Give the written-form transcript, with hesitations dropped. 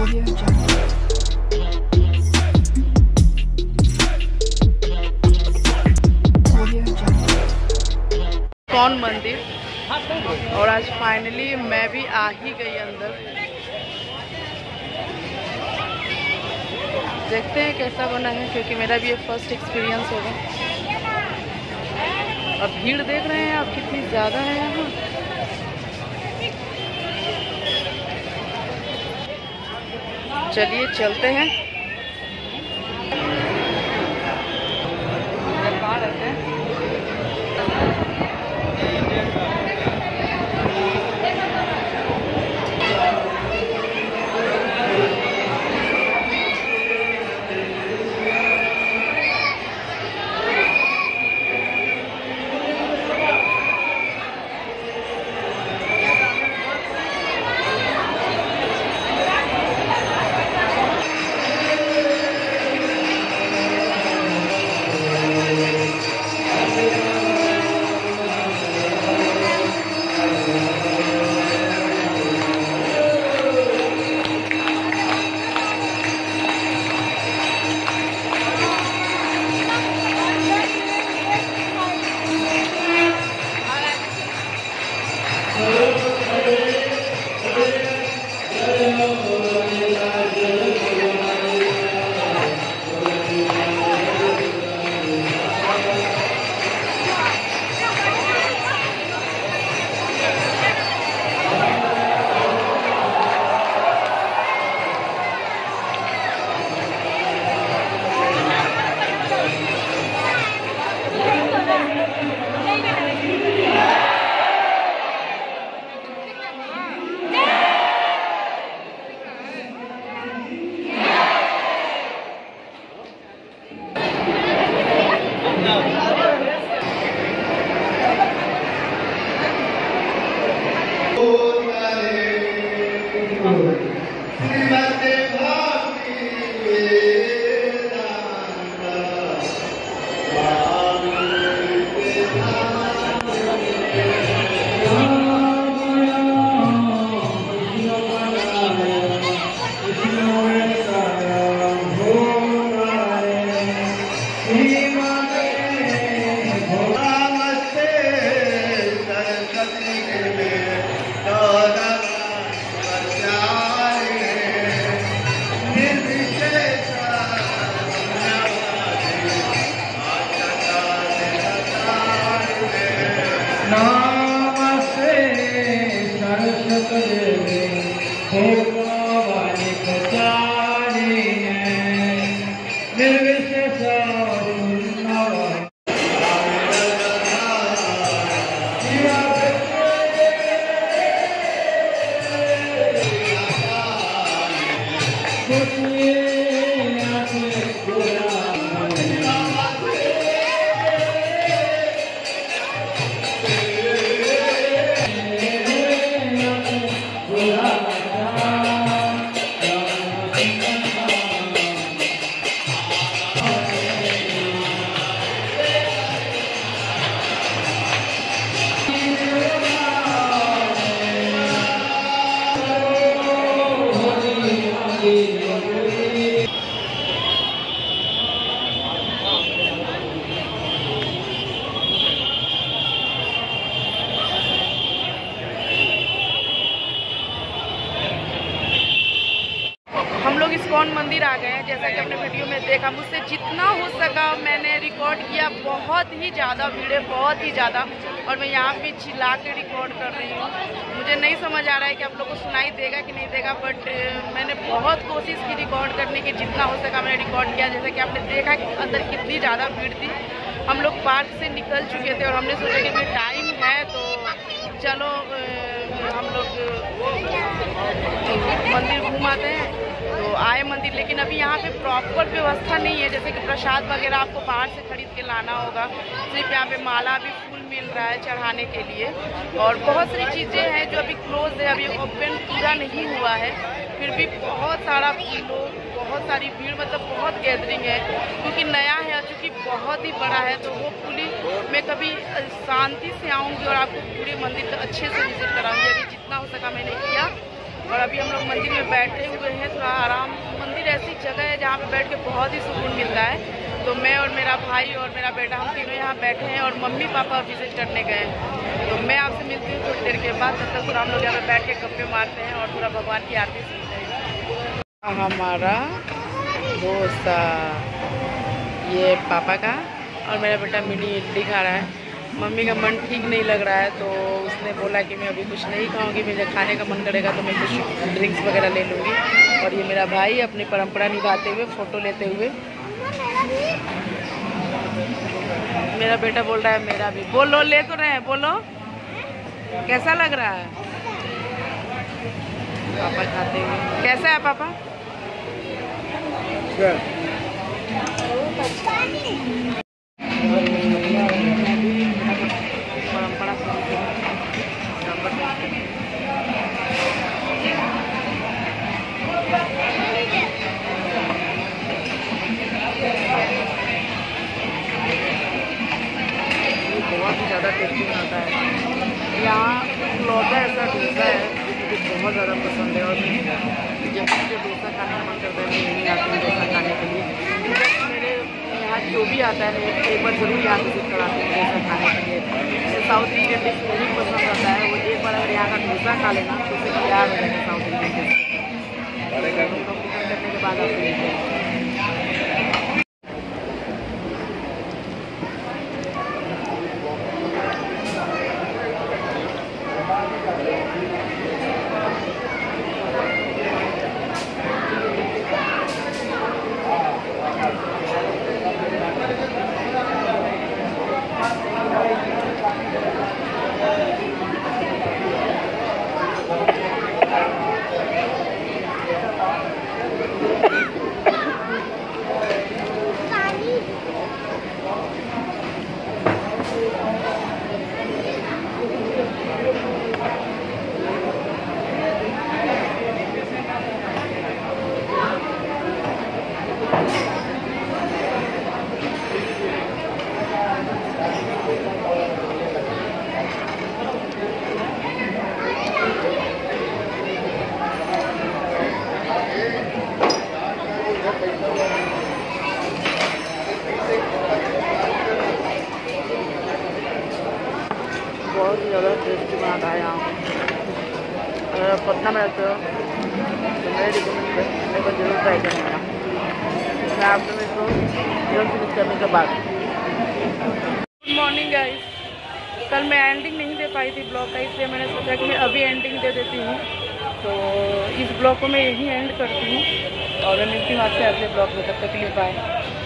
कौन मंदिर। और आज फाइनली मैं भी आ ही गई अंदर। देखते हैं कैसा बना है, क्योंकि मेरा भी ये फर्स्ट एक्सपीरियंस होगा। अब भीड़ देख रहे हैं आप कितनी ज़्यादा है यहाँ। चलिए चलते हैं। कौन मंदिर आ गए हैं, जैसा कि हमने वीडियो में देखा। मुझसे जितना हो सका मैंने रिकॉर्ड किया। बहुत ही ज़्यादा भीड़ है, बहुत ही ज़्यादा। और मैं यहाँ भी चिल्ला के रिकॉर्ड कर रही हूँ। मुझे नहीं समझ आ रहा है कि आप लोगों को सुनाई देगा कि नहीं देगा, बट मैंने बहुत कोशिश की रिकॉर्ड करने की। जितना हो सका मैंने रिकॉर्ड किया। जैसा कि आपने देखा कि अंदर कितनी ज़्यादा भीड़ थी। हम लोग पार्क से निकल चुके थे और हमने सोचा कि भाई टाइम है तो चलो हम लोग मंदिर घूम आते हैं, तो आए मंदिर। लेकिन अभी यहाँ पे प्रॉपर व्यवस्था नहीं है, जैसे कि प्रसाद वगैरह आपको बाहर से खरीद के लाना होगा। सिर्फ यहाँ पे माला भी फूल मिल रहा है चढ़ाने के लिए। और बहुत सारी चीज़ें हैं जो अभी क्लोज है, अभी ओपन पूरा नहीं हुआ है। फिर भी बहुत सारा लोग, बहुत सारी भीड़, मतलब बहुत गैदरिंग है। क्योंकि नया है, चूँकि बहुत ही बड़ा है, तो वो पूरी मैं कभी शांति से आऊँगी और आपको पूरे मंदिर अच्छे से विजिट कराऊँगी। अभी जितना हो सका मैंने किया। और अभी हम लोग मंदिर में बैठे हुए हैं। आराम। मंदिर ऐसी जगह है जहाँ पे बैठ के बहुत ही सुकून मिलता है। तो मैं और मेरा भाई और मेरा बेटा हम तीनों यहाँ बैठे हैं और मम्मी पापा विजिट करने गए। तो मैं आपसे मिलती हूँ थोड़ी देर के बाद। तब तक हम लोग यहाँ पे बैठ के गप्पे मारते हैं और पूरा भगवान की आरती सुनते हैं। हमारा डोसा ये पापा का, और मेरा बेटा मिनी इडली खा रहा है। मम्मी का मन ठीक नहीं लग रहा है तो उसने बोला कि मैं अभी कुछ नहीं खाऊंगी, मुझे खाने का मन करेगा तो मैं कुछ ड्रिंक्स वगैरह ले लूँगी। और ये मेरा भाई अपनी परंपरा निभाते हुए फ़ोटो लेते हुए। मेरा बेटा बोल रहा है मेरा भी बोलो, ले तो रहे हैं, बोलो कैसा लग रहा है। पापा खाते हुए कैसा है पापा। बहुत ही ज़्यादा टेस्टी बनाता है। यहाँ लौटा ऐसा डोसा है जो मुझे बहुत ज़्यादा पसंद है और जब मुझे डोसा खाने का मन करता है मैं यहीं आती हूँ डोसा खाने के लिए। मेरे यहाँ जो भी आता है मैं एक बार ज़रूर यहाँ विजिट कराती हूँ डोसा खाने के लिए। मुझे साउथ इंडियन डिश जो भी पसंद आता है वो एक बार अगर यहाँ का डोसा खा लेना तो उसे प्यार हो जाएगा साउथ इंडियन डिश। कंप्लीट करने के बाद आप लेते बहुत ही ज़्यादा टेस्टी बनाता है यहाँ। अगर आप पटना में आते हो तो मैं रिकमेंड करने को जरूर ट्राई करूँगा। मैं आप लोग इसको जल्द विजिट करने के बाद। Good morning guys. कल मैं एंडिंग नहीं दे पाई थी ब्लॉग का, इसलिए मैंने सोचा कि मैं अभी एंडिंग दे देती हूँ। तो इस ब्लॉग को मैं यहीं एंड करती हूँ और मैं मिलती हूँ आपसे अगले ब्लॉग में। तब तक के लिए बाय।